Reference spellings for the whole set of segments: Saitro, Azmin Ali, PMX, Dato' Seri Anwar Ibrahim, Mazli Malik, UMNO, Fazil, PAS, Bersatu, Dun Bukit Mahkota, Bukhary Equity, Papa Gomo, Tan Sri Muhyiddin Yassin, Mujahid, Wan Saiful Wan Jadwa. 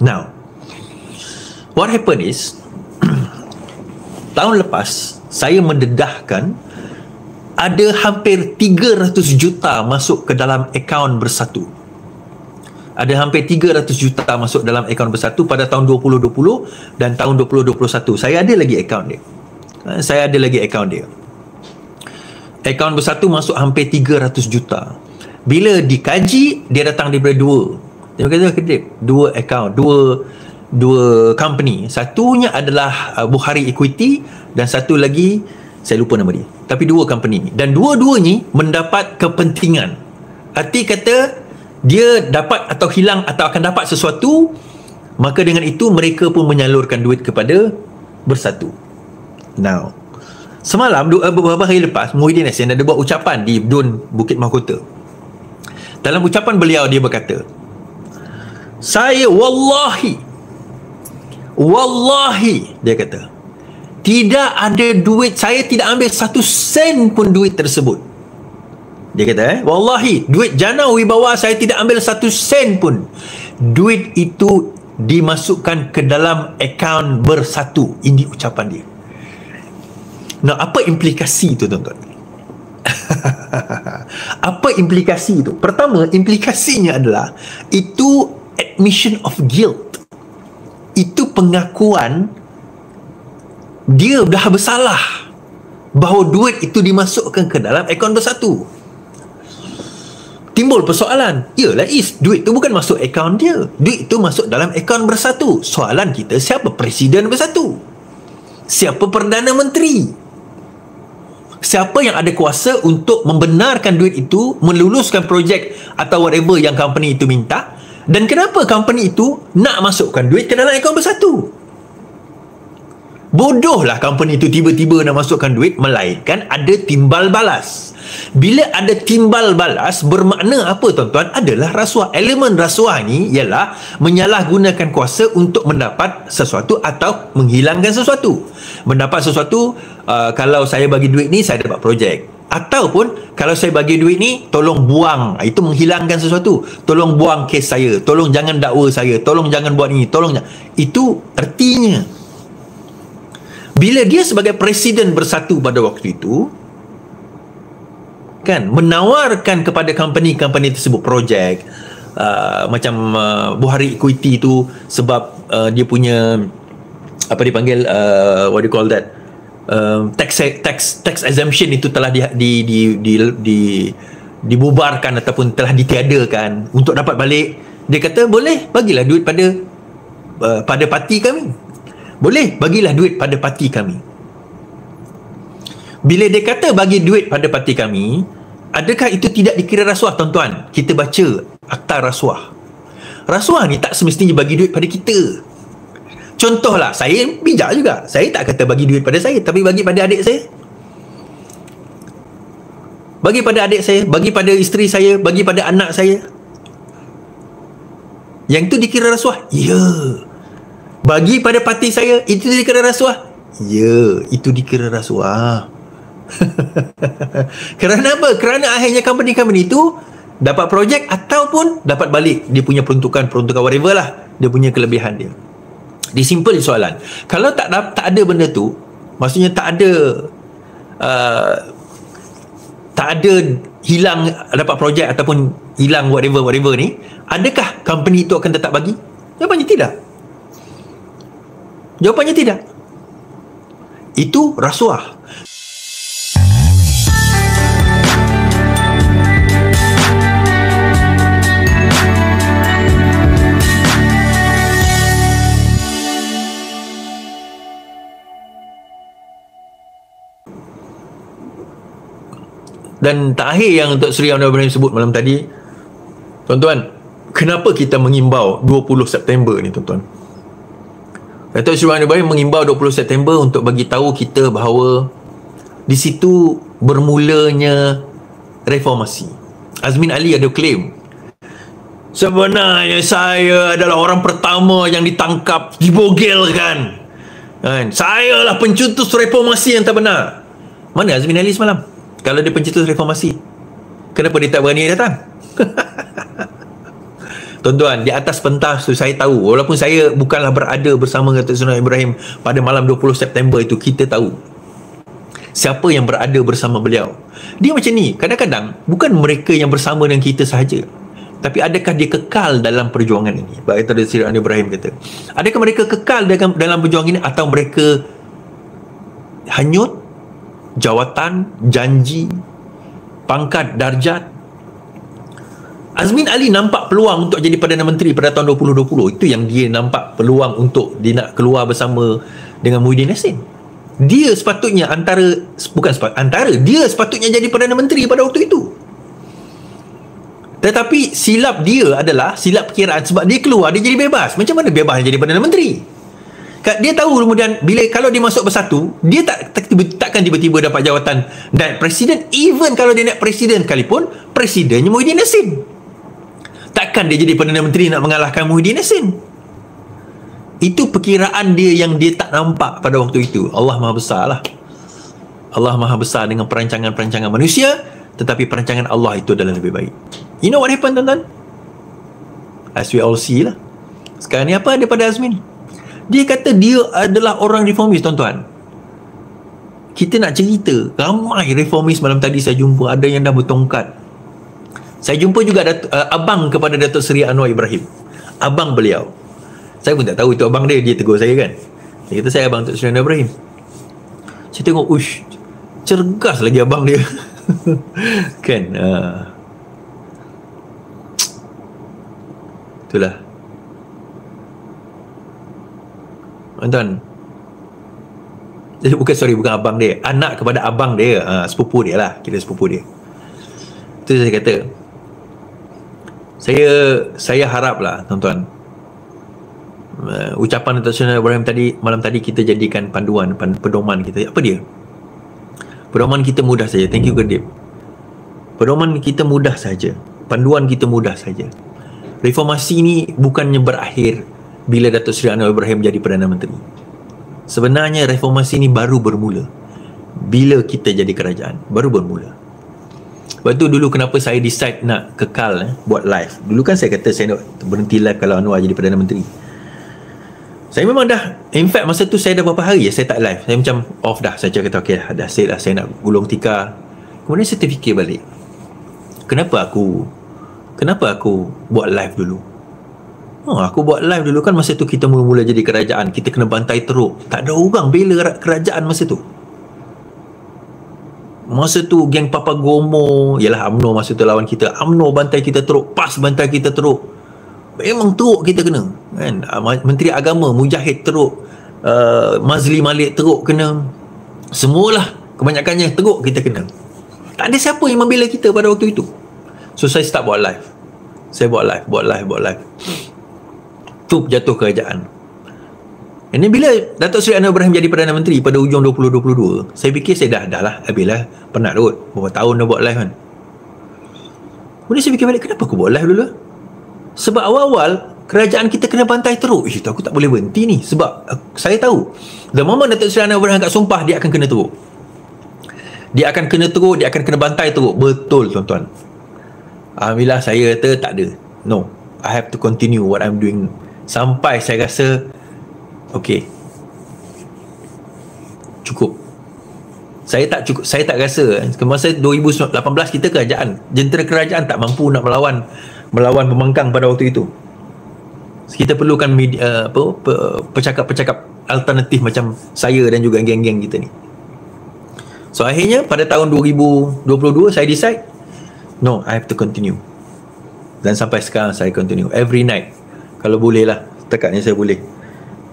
Now, what happened is, tahun lepas saya mendedahkan ada hampir 300 juta masuk ke dalam akaun Bersatu. Ada hampir 300 juta masuk dalam akaun Bersatu pada tahun 2020 dan tahun 2021. Saya ada lagi akaun dia. Akaun Bersatu masuk hampir 300 juta. Bila dikaji, dia datang daripada dua. Dia kata, dua akaun, dua company. Satunya adalah Bukhary Equity dan satu lagi saya lupa nama dia, tapi dua company ni, dan dua-duanya mendapat kepentingan. Arti kata dia dapat atau hilang atau akan dapat sesuatu, maka dengan itu mereka pun menyalurkan duit kepada Bersatu. Now, semalam beberapa hari lepas Muhyiddin Yassin ada buat ucapan di Dun Bukit Mahkota. Dalam ucapan beliau dia berkata, saya wallahi dia kata, tidak ada duit, saya tidak ambil satu sen pun duit tersebut. Dia kata, wallahi, duit jana wibawa saya tidak ambil satu sen pun. Duit itu dimasukkan ke dalam akaun Bersatu. Ini ucapan dia. Nah, apa implikasi itu, tuan-tuan? Apa implikasi itu? Pertama, implikasinya adalah itu admission of guilt. Itu pengakuan dia dah bersalah bahawa duit itu dimasukkan ke dalam akaun Bersatu. Timbul persoalan, yalah Is, duit itu bukan masuk akaun dia, duit itu masuk dalam akaun Bersatu. Soalan kita, siapa Presiden Bersatu? Siapa Perdana Menteri? Siapa yang ada kuasa untuk membenarkan duit itu, meluluskan projek atau whatever yang company itu minta? Dan kenapa company itu nak masukkan duit ke dalam akaun Bersatu? Bodohlah company itu tiba-tiba nak masukkan duit, melainkan ada timbal balas. Bila ada timbal balas, bermakna apa, tuan-tuan? Adalah rasuah. Elemen rasuah ni ialah menyalahgunakan kuasa untuk mendapat sesuatu atau menghilangkan sesuatu. Mendapat sesuatu, kalau saya bagi duit ni, saya dapat projek. Ataupun, kalau saya bagi duit ni, tolong buang. Itu menghilangkan sesuatu. Tolong buang kes saya. Tolong jangan dakwa saya. Tolong jangan buat ni. Tolong jangan. Itu artinya. Bila dia sebagai Presiden Bersatu pada waktu itu, kan, menawarkan kepada company-company tersebut projek, macam Bukhary Equity itu, sebab dia punya apa dipanggil, what do you call that, tax exemption itu telah dibubarkan ataupun telah ditiadakan. Untuk dapat balik, dia kata boleh bagilah duit pada parti kami. Boleh, bagilah duit pada parti kami. Bila dia kata bagi duit pada parti kami, adakah itu tidak dikira rasuah, tuan-tuan? Kita baca akta rasuah. Rasuah ni tak semestinya bagi duit pada kita. Contohlah, saya bijak juga. Saya tak kata bagi duit pada saya, tapi bagi pada adik saya. Bagi pada adik saya, bagi pada isteri saya, bagi pada anak saya. Yang itu dikira rasuah? Ya. Bagi pada parti saya, itu dikira rasuah? Ya, itu dikira rasuah. Kerana apa? Kerana akhirnya company-company itu dapat projek ataupun dapat balik dia punya peruntukan whatever lah, dia punya kelebihan dia. Disimpel soalan. Kalau tak ada benda tu, maksudnya tak ada hilang dapat projek ataupun hilang whatever ni, adakah company itu akan tetap bagi? Jawapannya tidak. Jawapannya tidak. Itu rasuah. Dan terakhir yang Dato' Seri Anwar Ibrahim sebut malam tadi, tuan-tuan, kenapa kita mengimbau 20 September ni, tuan-tuan? Dato' Seri Anwar Ibrahim mengimbau 20 September untuk bagi tahu kita bahawa di situ bermulanya reformasi. Azmin Ali ada claim, sebenarnya saya adalah orang pertama yang ditangkap, dibogelkan. Saya lah pencetus reformasi yang tak benar. Mana Azmin Ali semalam? Kalau dia pencetus reformasi, kenapa dia tak berani datang? Tuan-tuan, di atas pentas tu saya tahu, walaupun saya bukanlah berada bersama dengan Dato' Seri Ibrahim pada malam 20 September itu, kita tahu siapa yang berada bersama beliau. Dia macam ni, kadang-kadang bukan mereka yang bersama dengan kita sahaja, tapi adakah dia kekal dalam perjuangan ini? Baik Dato' Seri Anwar Ibrahim kata, adakah mereka kekal dalam perjuangan ini atau mereka hanyut jawatan, janji, pangkat, darjat? Azmin Ali nampak peluang untuk jadi Perdana Menteri pada tahun 2020. Itu yang dia nampak peluang untuk dia nak keluar bersama dengan Muhyiddin Yassin. Dia sepatutnya dia sepatutnya jadi Perdana Menteri pada waktu itu. Tetapi silap dia adalah silap perkiraan, sebab dia keluar dia jadi bebas. Macam mana bebas jadi Perdana Menteri? Dia tahu kemudian kalau dia masuk Bersatu, dia takkan tiba-tiba dapat jawatan naib presiden. Even kalau dia naib presiden sekalipun, presidennya Muhyiddin Yassin. Takkan dia jadi Perdana Menteri nak mengalahkan Muhyiddin Yassin. Itu perkiraan dia yang dia tak nampak pada waktu itu. Allah Maha Besar lah. Allah Maha Besar dengan perancangan-perancangan manusia, tetapi perancangan Allah itu adalah lebih baik. You know what happened, tuan-tuan? As we all see lah. Sekarang ni apa daripada Azmin? Dia kata dia adalah orang reformis, tuan-tuan. Kita nak cerita, ramai reformis malam tadi saya jumpa. Ada yang dah bertongkat. Saya jumpa juga abang kepada Dato' Seri Anwar Ibrahim, abang beliau. Saya pun tak tahu itu abang dia. Dia tegur saya kan, dia kata saya abang Dato' Seri Anwar Ibrahim. Saya tengok, ush, cergas lagi abang dia. Kan, itulah tuan-tuan. Bukan abang dia, anak kepada abang dia, sepupu dia lah, kira sepupu dia. Itu saya kata, saya haraplah tuan-tuan, ucapan Dato' Seri Ibrahim tadi malam tadi kita jadikan panduan, pedoman kita. Apa dia? Pedoman kita mudah saja. Thank you Kedip. Pedoman kita mudah saja. Panduan kita mudah saja. Reformasi ni bukannya berakhir bila Dato' Seri Anwar Ibrahim jadi Perdana Menteri. Sebenarnya reformasi ni baru bermula bila kita jadi kerajaan. Baru bermula. Lepas tu dulu kenapa saya decide nak kekal buat live. Dulu kan saya kata saya nak berhenti live kalau Anwar jadi Perdana Menteri. Saya memang dah, in fact masa tu saya dah berapa hari saya tak live. Saya macam off dah. Saya cakap okey dah set lah, saya nak gulung tikar. Kemudian saya terfikir balik, Kenapa aku buat live dulu? Aku buat live dulu kan masa tu kita mula-mula jadi kerajaan. Kita kena bantai teruk. Tak ada orang bela kerajaan masa tu. Masa tu geng Papa Gomo, ialah UMNO masa tu lawan kita. UMNO bantai kita teruk, PAS bantai kita teruk. Memang teruk kita kena kan? Menteri Agama Mujahid teruk, Mazli Malik teruk kena. Semualah kebanyakannya teruk kita kena. Tak ada siapa yang membela kita pada waktu itu. So saya start buat live. Saya buat live. Tup jatuh kerajaan. And then bila Dato' Seri Anwar Ibrahim jadi Perdana Menteri pada ujung 2022, saya fikir saya dah lah, habislah, penat kot. Berapa tahun dah buat live kan. Kemudian saya fikir balik, kenapa aku buat live dulu? Sebab awal-awal kerajaan kita kena bantai teruk. Aku tak boleh berhenti ni. Sebab saya tahu the moment Dato' Seri Anwar Ibrahim angkat sumpah, dia akan kena teruk. Dia akan kena bantai teruk. Betul tuan-tuan. Alhamdulillah saya kata tak ada. No, I have to continue what I'm doing sampai saya rasa okey, cukup. Saya tak rasa masa 2018 kita kerajaan, jentera kerajaan tak mampu nak melawan pembangkang pada waktu itu. Kita perlukan media, percakap-percakap alternatif macam saya dan juga geng-geng kita ni. So akhirnya pada tahun 2022 saya decide, no, I have to continue. Dan sampai sekarang saya continue every night kalau boleh lah, tekadnya saya boleh.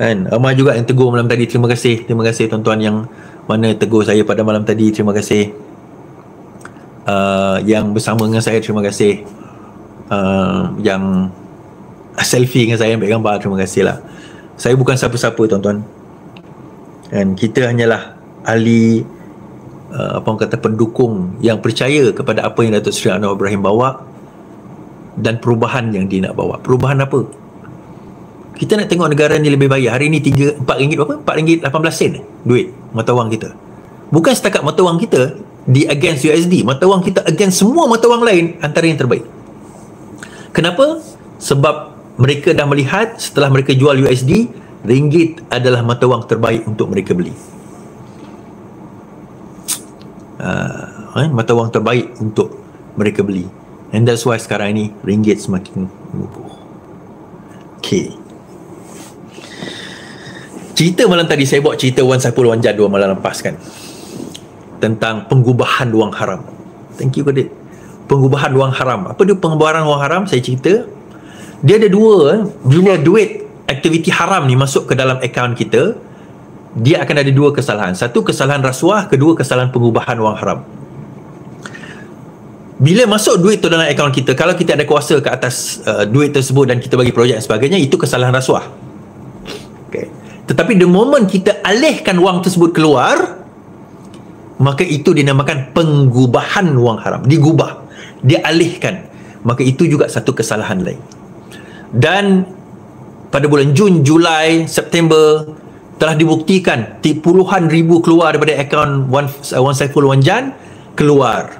Kan, ramai juga yang tegur malam tadi. Terima kasih tuan-tuan yang mana tegur saya pada malam tadi. Terima kasih. Yang bersama dengan saya, terima kasih. Yang selfie dengan saya, ambil gambar, terima kasih lah. Saya bukan siapa-siapa tuan-tuan. Dan kita hanyalah ahli pendukung yang percaya kepada apa yang Dato' Seri Anwar Ibrahim bawa dan perubahan yang dia nak bawa. Perubahan apa? Kita nak tengok negara ni lebih baik. Hari ni RM4 berapa? RM4.18 duit mata wang kita. Bukan setakat mata wang kita di against USD. Mata wang kita against semua mata wang lain, antara yang terbaik. Kenapa? sebab mereka dah melihat setelah mereka jual USD, ringgit adalah mata wang terbaik untuk mereka beli. Mata wang terbaik untuk mereka beli. And that's why sekarang ini ringgit semakin lumpuh. Okay, cerita malam tadi saya buat cerita Wan Saiful Wan Jadwa malam lepas kan, tentang pengubahan wang haram. Thank you Kadir. Pengubahan wang haram. Apa dia pengubahan wang haram? Saya cerita dia ada dua. Bila duit aktiviti haram ni masuk ke dalam akaun kita, dia akan ada dua kesalahan. Satu, kesalahan rasuah. Kedua, kesalahan pengubahan wang haram. Bila masuk duit tu dalam akaun kita, kalau kita ada kuasa ke atas duit tersebut dan kita bagi projek dan sebagainya, itu kesalahan rasuah. Okay. Tetapi the moment kita alihkan wang tersebut keluar, maka itu dinamakan pengubahan wang haram. Digubah, dialihkan. Maka itu juga satu kesalahan lain. Dan pada bulan Jun, Julai, September telah dibuktikan puluhan ribu keluar daripada akaun Wan Saiful Wan Jan. Keluar,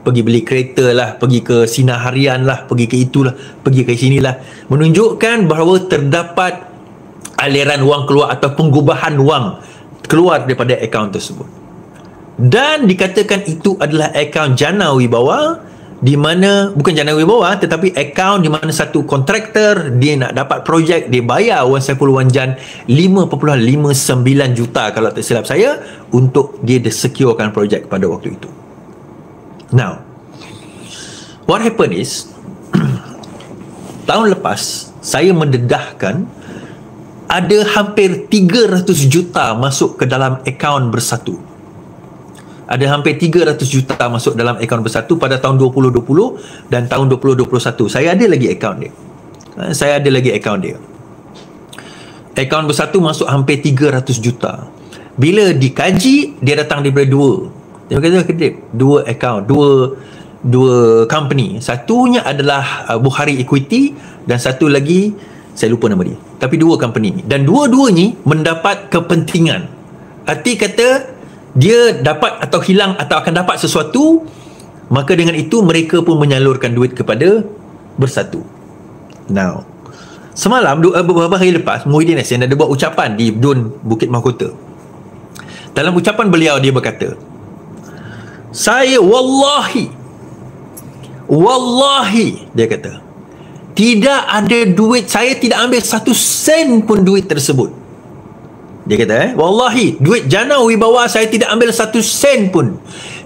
pergi beli kereta lah, pergi ke Sinaharian lah, pergi ke itulah, pergi ke sinilah, menunjukkan bahawa terdapat aliran wang keluar atau pengubahan wang keluar daripada akaun tersebut. Dan dikatakan itu adalah akaun jana wibawa, di mana, bukan jana wibawa, tetapi akaun di mana satu kontraktor dia nak dapat projek, dia bayar Wan Saiful Wan Jan 5.59 juta kalau tak silap saya, untuk dia securekan projek pada waktu itu. Now, what happened is tahun lepas saya mendedahkan ada hampir 300 juta masuk ke dalam akaun Bersatu. Ada hampir 300 juta masuk dalam akaun Bersatu pada tahun 2020 dan tahun 2021. Saya ada lagi akaun dia. Akaun Bersatu masuk hampir 300 juta. Bila dikaji, dia datang daripada dua. Dia kata, dua akaun, dua company. Satunya adalah Bukhary Equity dan satu lagi, saya lupa nama dia. Tapi dua company ni. Dan dua-duanya mendapat kepentingan. Arti kata, dia dapat atau hilang atau akan dapat sesuatu, maka dengan itu mereka pun menyalurkan duit kepada Bersatu. Now, semalam beberapa hari lepas Muhyiddin Yassin ada buat ucapan di Dun Bukit Mahkota. Dalam ucapan beliau dia berkata, saya wallahi dia kata, tidak ada duit, saya tidak ambil satu sen pun duit tersebut. Dia kata, wallahi, duit jana wibawa saya tidak ambil satu sen pun.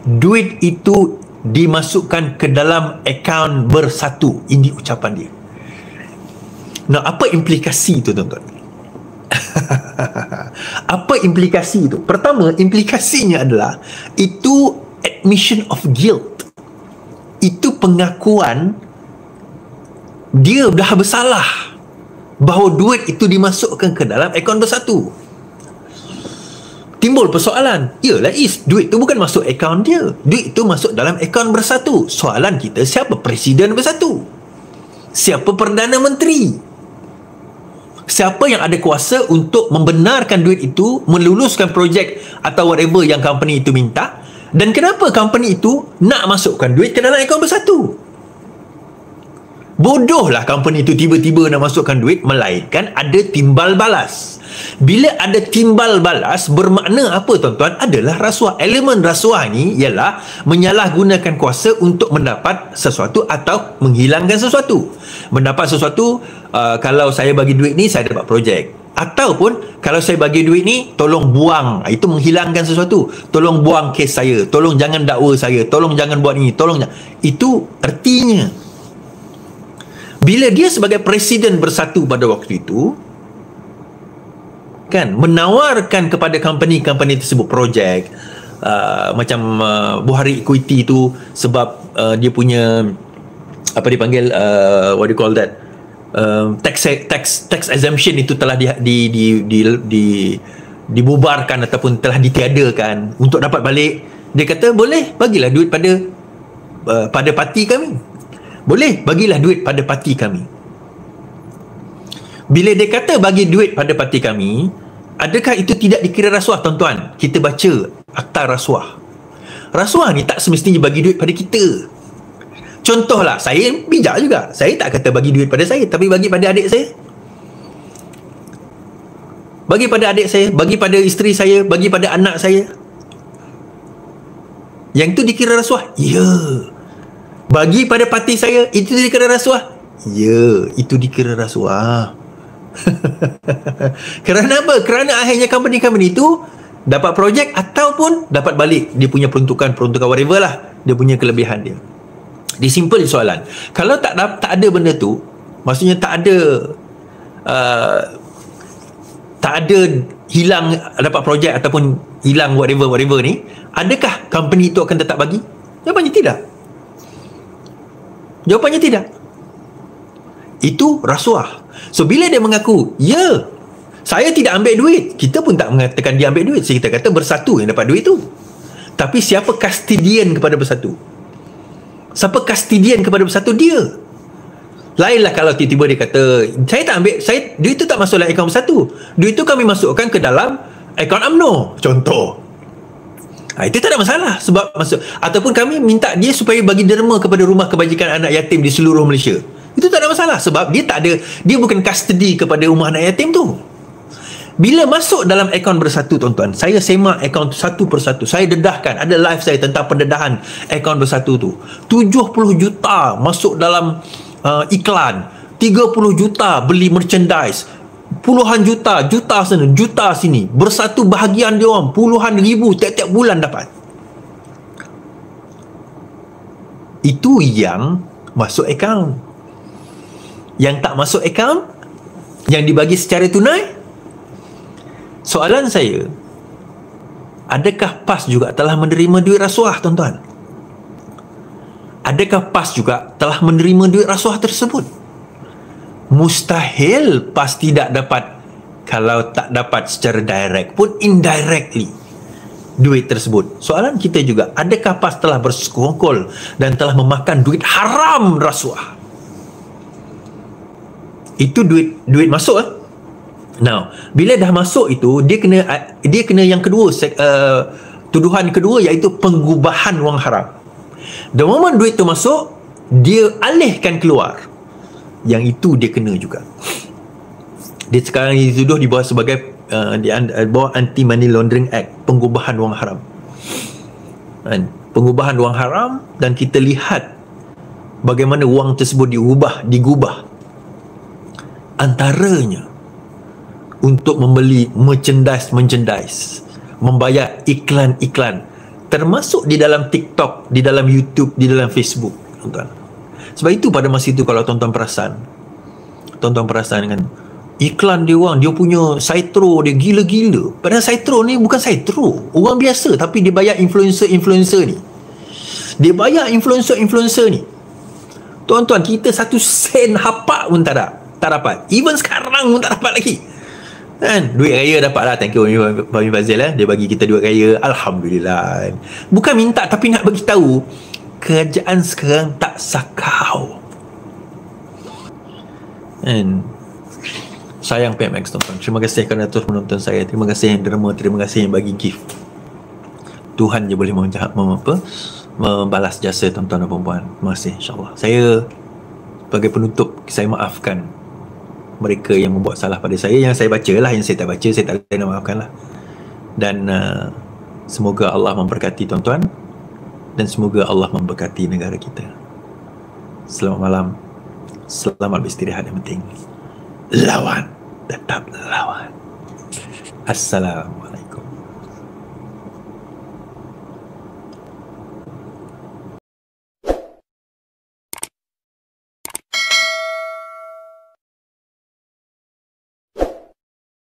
Duit itu dimasukkan ke dalam akaun Bersatu. Ini ucapan dia. Nah, apa implikasi itu tuan-tuan? Apa implikasi itu? Pertama, implikasinya adalah itu admission of guilt. Itu pengakuan dia dah bersalah bahawa duit itu dimasukkan ke dalam akaun Bersatu. Timbul persoalan. Yalah Is, duit tu bukan masuk akaun dia. Duit tu masuk dalam akaun Bersatu. Soalan kita, siapa Presiden Bersatu? Siapa Perdana Menteri? Siapa yang ada kuasa untuk membenarkan duit itu, meluluskan projek atau whatever yang company itu minta? Dan kenapa company itu nak masukkan duit ke dalam akaun Bersatu? Bodohlah company itu tiba-tiba nak masukkan duit, melainkan ada timbal balas. Bila ada timbal balas, bermakna apa tuan-tuan? Adalah rasuah. Elemen rasuah ni ialah menyalahgunakan kuasa untuk mendapat sesuatu atau menghilangkan sesuatu. Mendapat sesuatu, kalau saya bagi duit ni saya dapat projek, ataupun kalau saya bagi duit ni tolong buang, itu menghilangkan sesuatu. Tolong buang kes saya, tolong jangan dakwa saya, tolong jangan buat ini, tolong jangan. Itu artinya bila dia sebagai Presiden Bersatu pada waktu itu kan, menawarkan kepada company-company tersebut projek, macam Bukhary Equity tu, sebab dia punya apa dipanggil, what do you call that, tax exemption itu telah dibubarkan ataupun telah ditiadakan. Untuk dapat balik, dia kata boleh bagilah duit pada parti kami, boleh bagilah duit pada parti kami. Bila dia kata bagi duit pada parti kami, adakah itu tidak dikira rasuah tuan-tuan? Kita baca akta rasuah. Rasuah ni tak semestinya bagi duit pada kita. Contohlah, saya bijak juga. Saya tak kata bagi duit pada saya, tapi bagi pada adik saya. Bagi pada adik saya, bagi pada isteri saya, bagi pada anak saya. Yang tu dikira rasuah? Ya. Bagi pada parti saya, itu dikira rasuah? Ya, itu dikira rasuah. Kerana apa? Kerana akhirnya company-company itu dapat projek ataupun dapat balik dia punya peruntukan whatever lah, dia punya kelebihan dia. Disimpel soalan. Kalau tak ada benda tu, maksudnya tak ada hilang dapat projek ataupun hilang whatever ni, adakah company itu akan tetap bagi? Jawapannya tidak. Jawapannya tidak. Itu rasuah. So bila dia mengaku, ya, saya tidak ambil duit, kita pun tak mengatakan dia ambil duit. So, kita kata Bersatu yang dapat duit tu. Tapi siapa custodian kepada Bersatu? Siapa custodian kepada Bersatu? Dia. Lainlah kalau tiba-tiba dia kata saya tak ambil, duit tu tak masuk dalam akaun Bersatu, duit tu kami masukkan ke dalam akaun UMNO, contoh. Itu tak ada masalah sebab masuk. Ataupun kami minta dia supaya bagi derma kepada rumah kebajikan anak yatim di seluruh Malaysia, itu tak ada masalah sebab dia tak ada, dia bukan custody kepada rumah anak yatim tu. Bila masuk dalam akaun Bersatu, tuan-tuan, saya semak akaun satu persatu. Saya dedahkan, ada live saya tentang pendedahan akaun Bersatu tu. 70 juta masuk dalam iklan, 30 juta beli merchandise, puluhan juta, juta sana, juta sini. Bersatu bahagian dia orang puluhan ribu tiap-tiap bulan dapat. Itu yang masuk akaun. Yang tak masuk akaun, yang dibagi secara tunai. Soalan saya, adakah PAS juga telah menerima duit rasuah, tuan-tuan? Adakah PAS juga telah menerima duit rasuah tersebut? Mustahil PAS tidak dapat, kalau tak dapat secara direct pun indirectly, duit tersebut. Soalan kita juga, adakah PAS telah bersekongkol dan telah memakan duit haram rasuah? Itu duit masuk lah. Now, bila dah masuk itu, dia kena yang kedua, tuduhan kedua, iaitu pengubahan wang haram. The moment duit tu masuk, dia alihkan keluar. Yang itu dia kena juga. Dia sekarang dituduh di bawah sebagai bawah Anti Money Laundering Act, pengubahan wang haram. Pengubahan wang haram, dan kita lihat bagaimana wang tersebut digubah. Antaranya untuk membeli merchandise, membayar iklan-iklan, termasuk di dalam TikTok, di dalam YouTube, di dalam Facebook, tuan-tuan. Sebab itu pada masa itu kalau tuan-tuan perasan kan, iklan dia orang, dia punya Saitro dia gila-gila. Padahal Saitro ni bukan Saitro, orang biasa, tapi dia bayar influencer-influencer ni. Dia bayar influencer-influencer ni. Tuan-tuan, kita satu sen hapak pun tak dapat. Even sekarang pun tak dapat lagi. Kan? Duit raya dapat lah. Thank you Fazil, dia bagi kita duit raya. Alhamdulillah. Bukan minta, tapi nak bagi tahu kerajaan sekarang tak sakau. And sayang PMX, tuan-tuan. Terima kasih kerana terus menonton saya. Terima kasih yang derma, terima kasih yang bagi gift. Tuhan je boleh membalas jasa tuan-tuan dan perempuan. Terima kasih, insyaAllah. Saya sebagai penutup, saya maafkan mereka yang membuat salah pada saya, yang saya baca lah, yang saya tak baca, saya tak boleh nak maafkan lah. Dan semoga Allah memberkati tuan-tuan, dan semoga Allah memberkati negara kita. Selamat malam, selamat beristirahat, yang penting lawan, tetap lawan. Assalamualaikum.